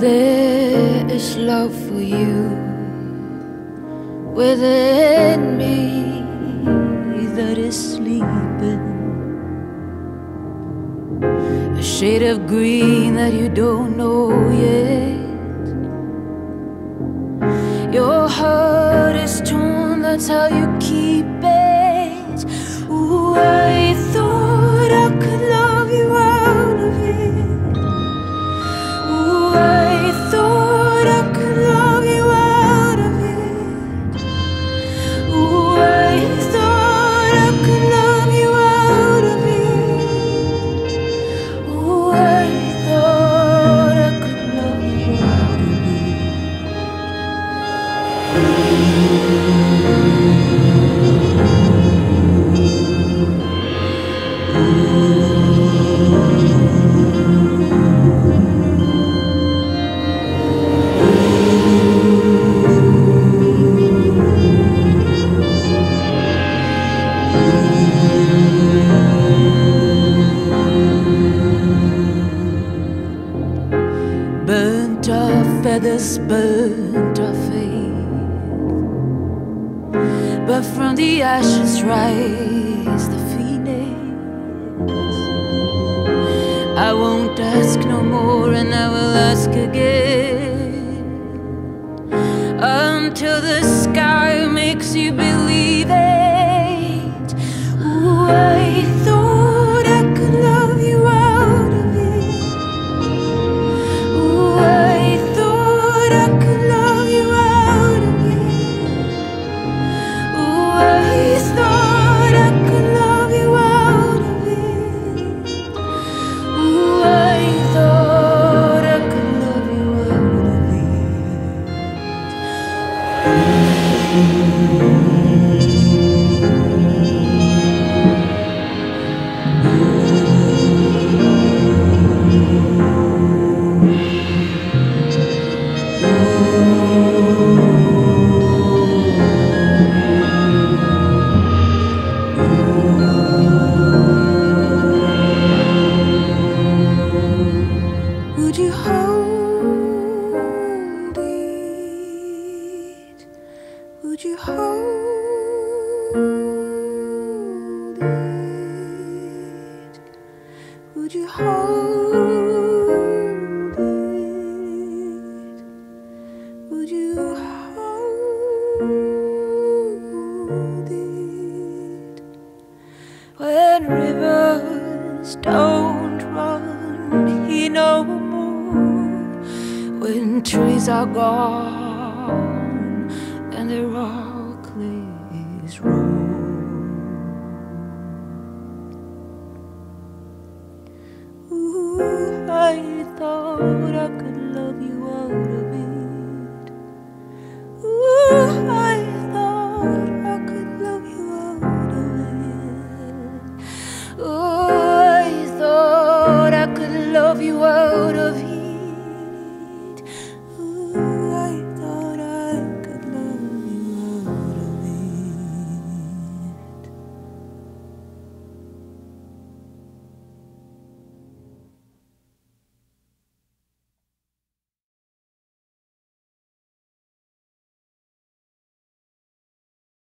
There is love for you within me that is sleeping, a shade of green that you don't know yet. Your heart is torn, that's how you keep it. Ooh, I thought I could love you out of it. Burnt our feathers, burnt our faith, but from the ashes rise the phoenix. I won't ask no more, and I will ask again, until the sky makes you believe it. Ooh, I thought I could love you out of it. Ooh, I thought I could love you out of it. Ooh, I thought I could love you out of it. Ooh, I thought I could love you out of it. Would you hold it? Would you hold it? When rivers don't run here no more, when trees are gone and the rock is rolled. I thought I could love you out of it. Ooh, I thought.